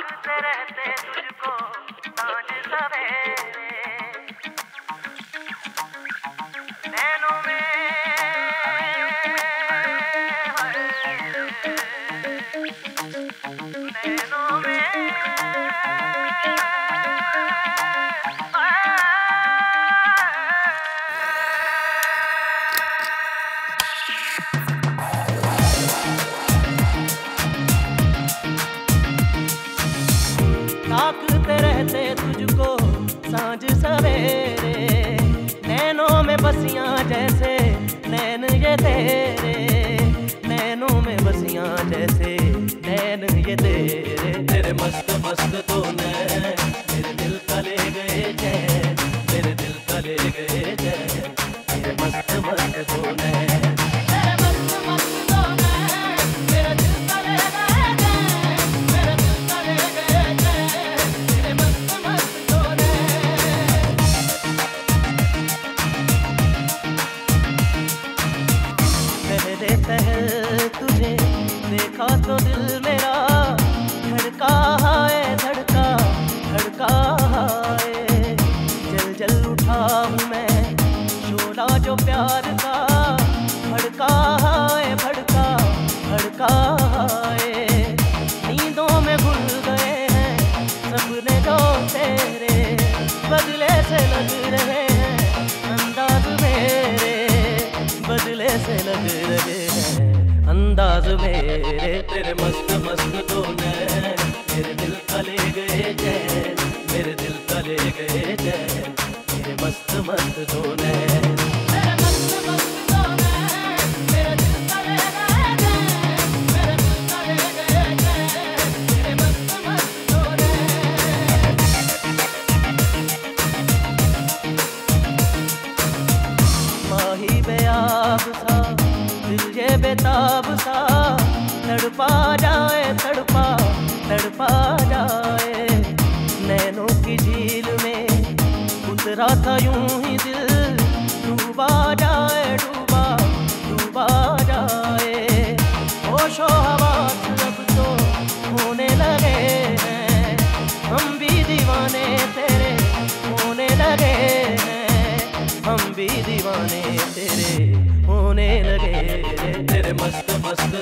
झूलते रहते तुझको आज सवेरे नैनों में नैनों में ताकते रहते तुझको सांझ सवेरे नैनों में बसियाँ जैसे नैन ये तेरे नैनों में बसियाँ जैसे नैन ये तेरे तेरे मस्त मस्त दो नैन मेरे दिल का ले गए चैन मेरे दिल का ले गए चैन तेरे मस्त मस्त दो नैन तुझे देखा तो दिल मेरा धड़का है धड़का धड़का है जल जल उठा हूँ मैं छोड़ा जो प्यार का भड़का भड़का है नींदों में भूल गए हैं सपने तो तेरे बदले से लग रहे हैं अंदाज मेरे बदले से लग रहे हैं अंदाज मेरे तेरे मस्त मस्त दो नैन मेरे दिल का ले गए चैन मेरे दिल का ले गए चैन तेरे मस्त मस्त दो नैन माही बेआब सा दिल ये बेताब सा तड़पा जाए नैनों की झील में उतरा था यूं ही दिल डूबा जाए होशो हवास अब तो होने लगे हैं हम भी दीवाने तेरे होने लगे हैं हम भी दीवाने तेरे होने लगे तेरे मस्त मस्त